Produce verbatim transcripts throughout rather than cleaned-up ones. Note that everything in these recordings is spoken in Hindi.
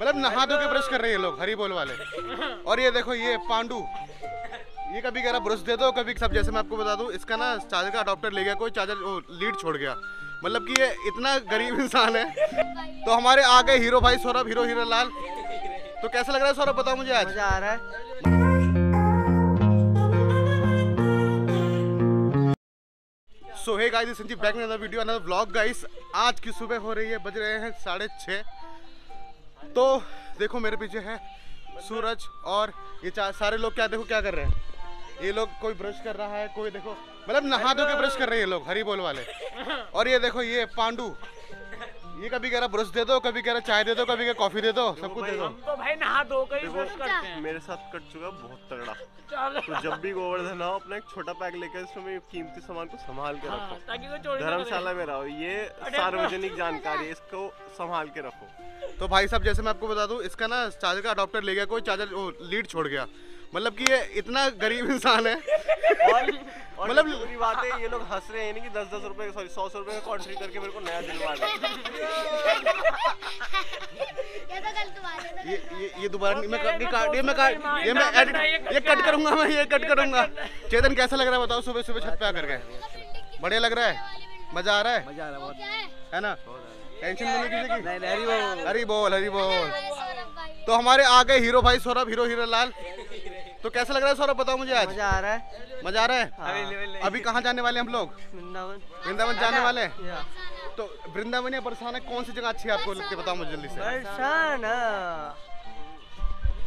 मतलब नहा धो के ब्रश कर रहे हैं लोग हरी बोल वाले। और ये देखो ये पांडू, ये कभी कह रहा ब्रश दे दो, कभी सब जैसे मैं आपको बता दूं इसका ना चार्जर का अडॉप्टर ले गया कोई, चार्जर ओ, लीड छोड़ गया, मतलब कि ये इतना गरीब इंसान है। तो हमारे आ गए हीरो भाई सौरभ, हीरो हीरो लाल। तो कैसा लग रहा है सौरभ बताओ मुझे? आज मजा आ रहा है। So hey guys, this is Sanjeev back with another video, another vlog guys। आज की सुबह हो रही है, बज रहे हैं साढ़े छः। तो देखो मेरे पीछे है सूरज और ये सारे लोग क्या देखो क्या कर रहे हैं। ये लोग कोई ब्रश कर रहा है, कोई देखो मतलब नहा धो के ब्रश कर रहे हैं ये लोग हरी बोल वाले। और ये देखो ये पांडू, ये कभी कह रहा ब्रश दे दो, कभी कह रहा चाय दे दो, कभी कह रहा कॉफी दे दो, सब कुछ दे दो। हम तो भाई नहा धो के ही ब्रश करते हैं। मेरे साथ कट चुका बहुत तगड़ा। तो जब भी गोवर्धन आओ अपना एक छोटा पैक लेकर इसमें कीमती सामान को संभाल के रखो, ताकि वो चोरी ना करे। धर्मशाला में रहो, ये सार्वजनिक जानकारी, इसको संभाल के रखो। तो भाई साहब जैसे मैं आपको बता दूं इसका ना चार्जर का अडॉप्टर ले गया कोई, चार्जर लीड छोड़ गया, मतलब कि ये इतना गरीब इंसान है। मतलब बुरी बात है ये लोग हंस रहे हैं नहीं कि दस दस रुपए सॉरी सौ सौ रुपए का कॉन्ट्री करके मेरे को नया दिलवा दे। ये ये ये दोबारा नहीं, मैं ये मैं ये मैं एडिट ये कट करूंगा, मैं ये कट करूंगा। चेतन कैसा लग रहा है बताओ? सुबह सुबह छत पे आकर गए, बढ़िया लग रहा है, मजा आ रहा है, मजा आ रहा है, है ना? टेंशन नहीं किसी की। हरी बोल हरी बोल हरी बोल। तो हमारे आ गए हीरो भाई सौरभ, हीरो हीरो लाल। तो कैसा लग रहा है सौरभ बताओ मुझे? आज मजा आ रहा है, मजा आ रहा है। हाँ। अभी, अभी कहाँ जाने वाले हम लोग? वृंदावन। वृंदावन जाने वाले हैं। तो वृंदावन या बरसाना कौन सी जगह अच्छी है आपको लगती है? बताओ मुझे जल्दी से। बरसाना।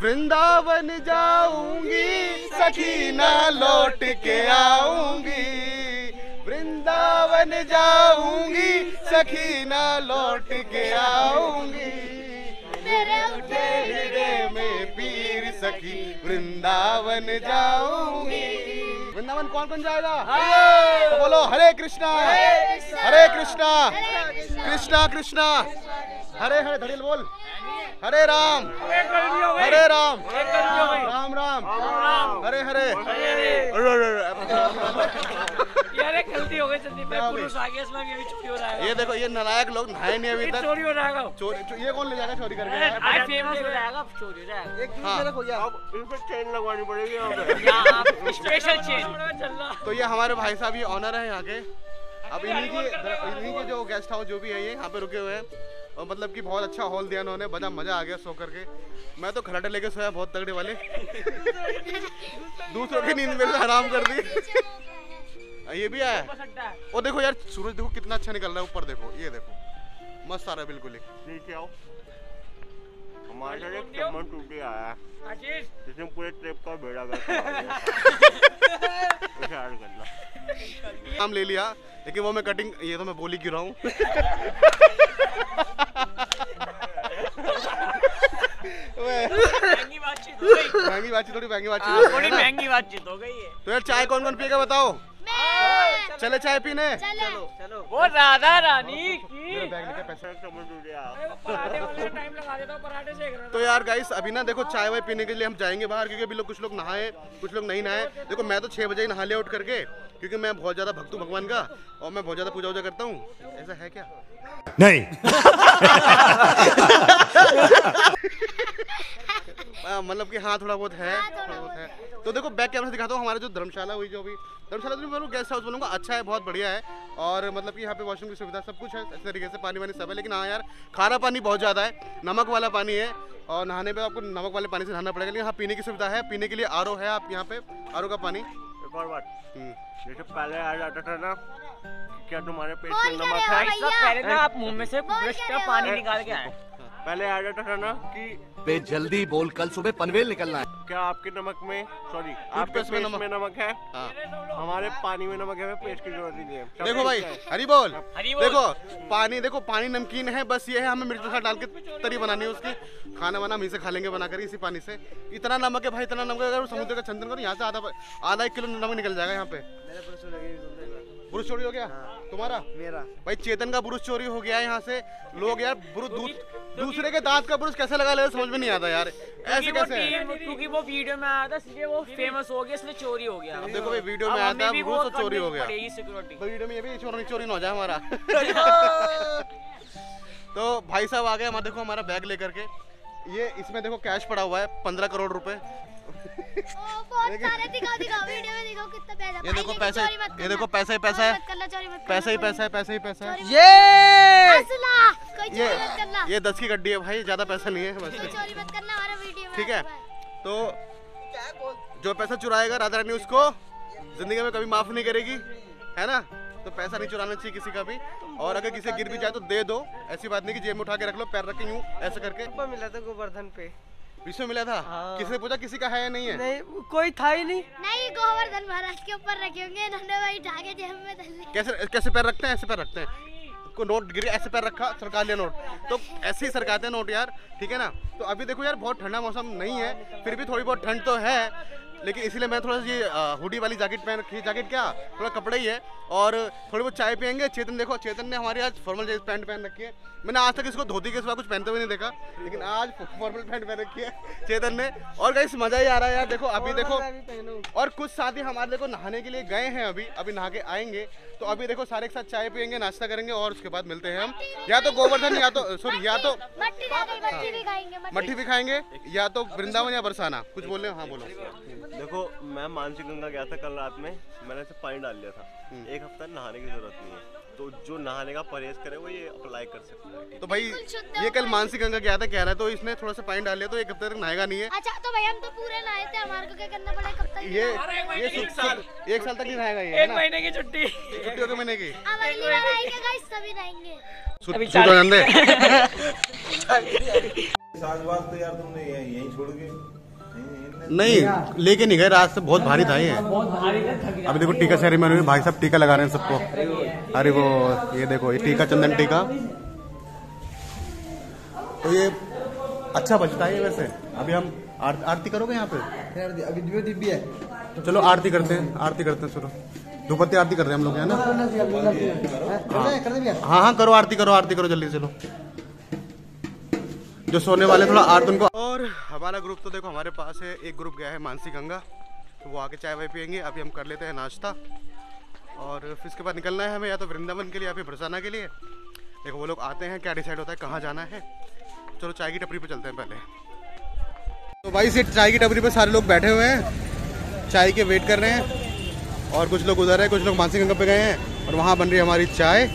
वृंदावन जाऊंगी सखी ना लौट के आऊंगी, वृंदावन जाऊंगी सखी ना लौट के आऊंगी, सखी वृंदावन जाऊंगी। वृंदावन कौन कौन जाएगा? तो बोलो हरे कृष्णा हरे कृष्णा कृष्णा कृष्णा हरे हरे, धड़िल बोल हरे राम हरे राम राम राम हरे हरे। अरे गलती हो गई संदीप भाई, पुरुष आ गया इसमें, ये भी चोरी हो रहा है। ये देखो ये नालायक लोग नहाए नहीं अभी तक, चोरी हो रहा है। चोरी ये कौन ले जाएगा चोरी करके? आई फेमस हो जाएगा, चोरी हो जाएगा। एक दूसरे को यार अब इन पे चेन लगवानी पड़ेगी अब, स्पेशल चेन। तो ये हमारे भाई साहब ये ऑनर है यहाँ के, अब इन्हीं के इन्हीं के जो गेस्ट हाउस जो भी है ये यहाँ पे रुके हुए हैं। और मतलब कि बहुत अच्छा हॉल दिया उन्होंने, बड़ा मजा आ गया सो करके। मैं तो खराटे लेके सोया बहुत तगड़े वाले, दूसरों की नींद में हराम कर दी। ये भी आया है वो, देखो यार सूरज देखो कितना अच्छा निकल रहा है ऊपर, देखो ये देखो मस्त आ रहा है बिल्कुल। नीचे आओ, हमारे लिए कमर टूट के आया है जिसने पूरे ट्रिप का बेड़ा गर्क नाम ले लिया, लेकिन वो मैं कटिंग ये तो मैं बोली क्यों रहा हूँ। महंगी बातचीत, थोड़ी महंगी बातचीत थोड़ी महंगी बातचीत हो गई है। तो यार चाय कौन कौन पिएगा बताओ? चले चाय पीने, चलो चलो वो राधा रानी की। तो यार गाइस अभी ना देखो चाय वाय पीने के लिए हम जाएंगे बाहर, क्योंकि अभी लोग कुछ लोग नहाए कुछ लोग नहीं नहाए। देखो मैं तो छह बजे ही नहा लिया उठ करके, क्योंकि मैं बहुत ज्यादा भक्त हूँ भगवान का और मैं बहुत ज्यादा पूजा वूजा करता हूँ। ऐसा है क्या? नहीं मतलब कि हाँ थोड़ा बहुत है, थोड़ा बहुत है। तो देखो बैक कैमरा से दिखाता हूँ हमारा जो धर्मशाला हुई, जो भी धर्मशाला तो मैं गेस्ट हाउस बनूंगा, अच्छा है बहुत बढ़िया है। और मतलब कि यहाँ पे वॉशरूम की सुविधा सब कुछ है, अच्छे तरीके से पानी वानी सब है। लेकिन हाँ यार खारा पानी बहुत ज़्यादा है, नमक वाला पानी है और नहाने पे आपको नमक वाले पानी से नहाना पड़ेगा। लेकिन हाँ पीने की सुविधा है, पीने के लिए आर ओ है, आप यहाँ पे आर ओ का पानी। एक और बात, जैसे पहले आ जाता था ना, क्या तुम्हारे पेट में नमक था? पहले ना आप मुँह में से ब्रश का पानी निकाल के आए, पहले आ जाता था ना कि बे जल्दी बोल कल सुबह पनवेल निकलना है। क्या आपके नमक में सॉरी आपके पेट में नमक है? हाँ। हमारे पानी में नमक है, पेट की जरूरत नहीं है। देखो भाई हरी बोल, देखो पानी, देखो पानी नमकीन है, बस ये है हमें मिर्च मसाला डाल के तरी बनानी है उसकी। खाना वाना हम इसे खा लेंगे बनाकर इसी पानी से। इतना नमक है भाई, इतना नमक अगर समुद्र का चंदन करो यहाँ से आधा आधा एक किलो नमक निकल जाएगा यहाँ पे। बुरुष चोरी हो गया? हाँ। तुम्हारा मेरा भाई चेतन का बुरुष चोरी हो गया यहाँ से। लोग यार बुरुष दूसरे के दांत का बुरुष कैसे लगा ले समझ में नहीं आता यार, ऐसे कैसे? क्योंकि वो वीडियो में आया था इसलिए वो फेमस हो गया, इसलिए चोरी हो गया। देखो भाई वीडियो में आया था वो चोरी हो गया, वीडियो में ये भी चोरी चोरी ना हो जाए हमारा। तो भाई साहब आ गए देखो हमारा बैग लेकर के, ये इसमें देखो कैश पड़ा हुआ है पंद्रह करोड़ रुपए। ये देखो पैसा, ये देखो पैसा ही पैसा है, पैसा ही पैसा है, पैसा ही पैसा है। ये ये दस की गड्डी है भाई, ज्यादा पैसा नहीं है, ठीक है। तो जो पैसा चुराएगा राधा रानी उसको जिंदगी में कभी माफ नहीं करेगी, है ना। तो पैसा नहीं चुराना चाहिए किसी का भी, और अगर किसी गिर भी जाए तो दे दो, ऐसी बात नहीं कि जेब में उठा के रख लो, पैर रख के यूं ऐसे करके। मिला था गोवर्धन पे, विश्व मिला था। हाँ। किसने पूछा किसी का है या नहीं है? नहीं, कोई था ही नहीं। नहीं, गोवर्धन महाराज के ऊपर रखे होंगे इन्होंने, वही धागे जेब में डाले। कैसे कैसे पैर रखते हैं? ऐसे पैर रखते हैं, को नोट गिरे ऐसे पैर रखा, सरकार लिया नोट। तो ऐसे ही सरकाते हैं नोट यार, ठीक है ना। तो अभी देखो यार बहुत ठंडा मौसम नहीं है, फिर भी थोड़ी बहुत ठंड तो है, लेकिन इसलिए मैं थोड़ा सा ये हुडी वाली जैकेट पहन रखी है, जैकेट क्या थोड़ा कपड़े ही है, और थोड़ी बहुत चाय पियेंगे। चेतन देखो, चेतन ने हमारी आज फॉर्मल जींस पैंट पहन रखी है। मैंने आज तक इसको धोती के सिवा कुछ पहनते हुए नहीं देखा, लेकिन आज फॉर्मल पैंट पहन रखी है चेतन ने। और गाइस मजा ही आ रहा है यार, देखो अभी देखो। और कुछ साथी हमारे देखो नहाने के लिए गए हैं, अभी अभी नहा के आएंगे। तो अभी देखो सारे एक साथ चाय पियेंगे, नाश्ता करेंगे, और उसके बाद मिलते हैं हम, या तो गोवर्धन या तो सॉरी या तो मट्ठी भी खाएंगे, या तो वृंदावन या बरसाना। कुछ बोल रहे हो? हाँ बोलो। देखो मैं मानसी गंगा गया था कल रात में, मैंने इसे पानी डाल लिया था। एक हफ्ता नहाने की जरूरत नहीं है, तो जो नहाने का परहेज करे वो ये अप्लाई कर सकता है। तो भाई ये कल मानसी गंगा गया था कह रहा है, तो इसने थोड़ा सा पानी डाल लिया तो एक हफ्ते तक नहाएगा नहीं है। अच्छा तो भाई हम तो पूरे नहाए थे, हमारे को क्या करना पड़ा? कब तक ये ये एक साल एक साल तक नहीं नहाएगा ये, एक महीने की छुट्टी, छुट्टियों के महीने की। अगली बार आएंगे गाइस तभी नहाएंगे। साल बाद तो यार तुमने यहीं छोड़ के नहीं लेके नहीं गए, रात से बहुत भारी था ये, बहुत भारी था। अभी देखो टीका सेरेमनी में भाई साहब टीका लगा रहे हैं सबको। अरे वो ये देखो ये टीका, चंदन टीका, तो ये अच्छा बचता है वैसे। अभी हम आर, आरती करोगे यहाँ पे? अभी दिव्य है, चलो आरती करते हैं, आरती करते हैं। चलो धूपत्ती आरती कर रहे हैं हम लोग, है ना। हाँ हाँ करो, आरती करो, आरती करो जल्दी। चलो जो सोने वाले थोड़ा आर्ट उनको। और हमारा ग्रुप तो देखो हमारे पास है, एक ग्रुप गया है मानसी गंगा, तो वो आके चाय वाय पियेंगे। अभी हम कर लेते हैं नाश्ता, और फिर इसके बाद निकलना है हमें या तो वृंदावन के लिए या फिर बरसाना के लिए। देखो वो लोग आते हैं, क्या डिसाइड होता है कहाँ जाना है। चलो चाय की टपरी पर चलते हैं पहले। तो भाई से चाय की टपरी पर सारे लोग बैठे हुए हैं, चाय के वेट कर रहे हैं, और कुछ लोग उधर है, कुछ लोग मानसी गंगा पे गए हैं, और वहाँ बन रही है हमारी चाय।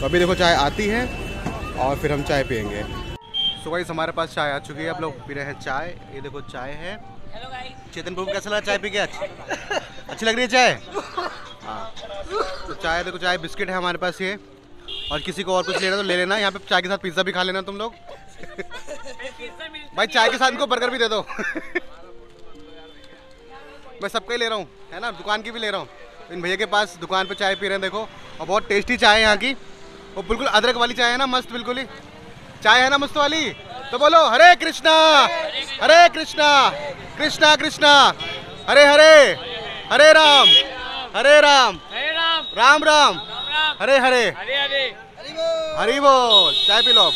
तो अभी देखो चाय आती है और फिर हम चाय पियेंगे। सो गाइस हमारे पास चाय आ चुकी है, आप लोग पी रहे हैं चाय। ये देखो चाय है। चेतन बाबू कैसा लगा चाय पी के? आज अच्छी लग रही है चाय? हाँ तो चाय देखो, चाय बिस्किट है हमारे पास ये, और किसी को और कुछ लेना तो ले लेना। यहाँ पे चाय के साथ पिज्ज़ा भी खा लेना तुम लोग भाई चाय के साथ इनको बर्गर भी दे दो मैं सबका ही ले रहा हूँ, है ना, दुकान की भी ले रहा हूँ। इन भैया के पास दुकान पर चाय पी रहे हैं देखो, और बहुत टेस्टी चाय है यहाँ की, और बिल्कुल अदरक वाली चाय है ना, मस्त बिल्कुल ही चाय है ना मस्त वाली। तो बोलो हरे कृष्णा हरे कृष्णा कृष्णा कृष्णा हरे हरे हरे राम हरे राम राम राम हरे हरे हरि बोल। चाय पी लो।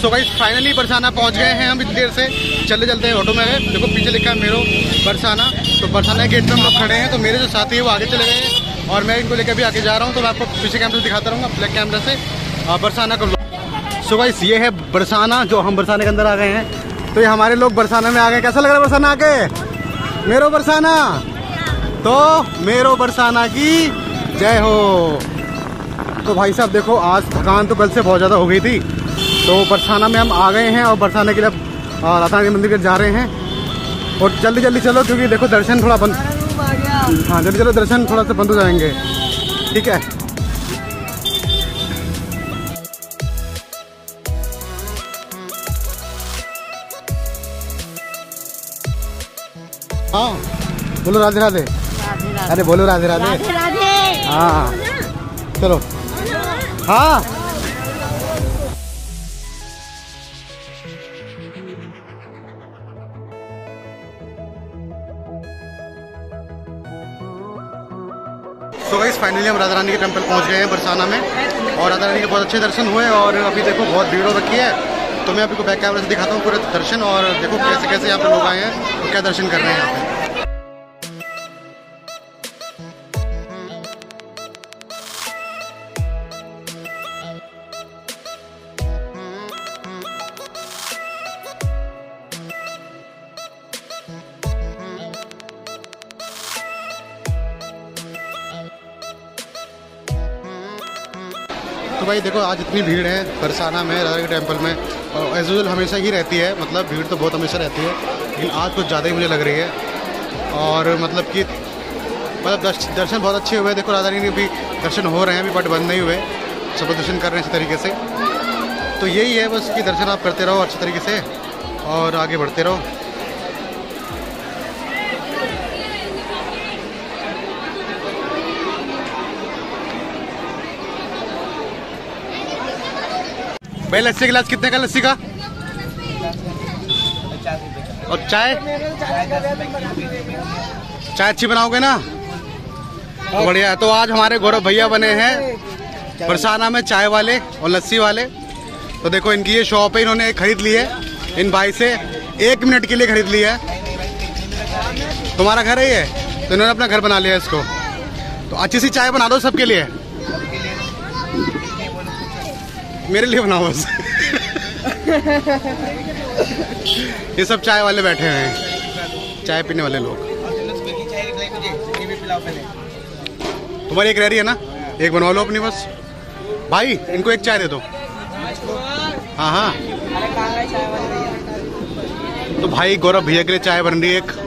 सो गाइस फाइनली बरसाना पहुंच गए हैं हम। इतनी देर से चलते चलते ऑटो में है, देखो पीछे लिखा है मेरो बरसाना। तो बरसाना गेट पर हम लोग खड़े हैं, तो मेरे जो साथी है वो आगे चले गए हैं, और मैं इनको लेकर भी आगे जा रहा हूँ। तो मैं आपको पीछे कैमरे से दिखाता रहूँगा, ब्लैक कैमरा से बरसाना कर लो। सो गाइस ये है बरसाना, जो हम बरसाने के अंदर आ गए हैं। तो ये हमारे लोग बरसाना में आ गए। कैसा लग रहा है बरसाना आके? मेरो बरसाना, तो मेरो बरसाना की जय हो। तो भाई साहब देखो आज थकान तो कल से बहुत ज़्यादा हो गई थी, तो बरसाना में हम आ गए हैं, और बरसाना के लिए राधा रानी मंदिर के जा रहे हैं। और जल्दी जल्दी चलो क्योंकि देखो दर्शन थोड़ा बंद, हाँ जल्दी चलो, दर्शन थोड़ा सा बंद हो जाएंगे, ठीक है। हाँ बोलो राधे राधे, अरे बोलो राधे राधे, हाँ चलो। हाँ सो गाइस फाइनली हम राधा रानी के टेंपल पहुंच गए हैं बरसाना में, और राधा रानी के बहुत अच्छे दर्शन हुए। और अभी देखो बहुत भीड़ हो रखी है, तो मैं आपको बैक कैमरा से दिखाता हूँ पूरे दर्शन, और देखो कैसे कैसे यहाँ पे लोग आए हैं और क्या दर्शन कर रहे हैं यहाँ पे। तो भाई देखो आज इतनी भीड़ है बरसाना में राधा के टेम्पल में, और एज यूजुअल हमेशा ही रहती है, मतलब भीड़ तो बहुत हमेशा रहती है, लेकिन आज कुछ ज़्यादा ही मुझे लग रही है। और मतलब कि मतलब दर्श, दर्शन बहुत अच्छे हुए, देखो राधा रानी के भी दर्शन हो रहे हैं अभी, बट बंद नहीं हुए, सब दर्शन कर रहे हैं अच्छे तरीके से। तो यही है बस कि दर्शन आप करते रहो अच्छे तरीके से और आगे बढ़ते रहो। भाई लस्सी गिलास कितने का लस्सी का, और चाय चाय अच्छी बनाओगे ना, बढ़िया है। तो आज हमारे गौरव भैया बने हैं बरसाना में चाय वाले और लस्सी वाले। तो देखो इनकी ये शॉप है, इन्होंने खरीद ली है, इन भाई से एक मिनट के लिए खरीद ली है। तुम्हारा घर है ये, तो इन्होंने अपना घर बना लिया है इसको। तो अच्छी सी चाय बना दो सबके लिए, मेरे लिए बनाओ बस। ये सब चाय वाले बैठे हैं, चाय पीने वाले लोग। तुम्हारी एक रह रही है ना, एक बनवा लो अपनी बस। भाई इनको एक चाय दे दो। हाँ हाँ, तो भाई गौरव भैया के लिए चाय बन रही है एक।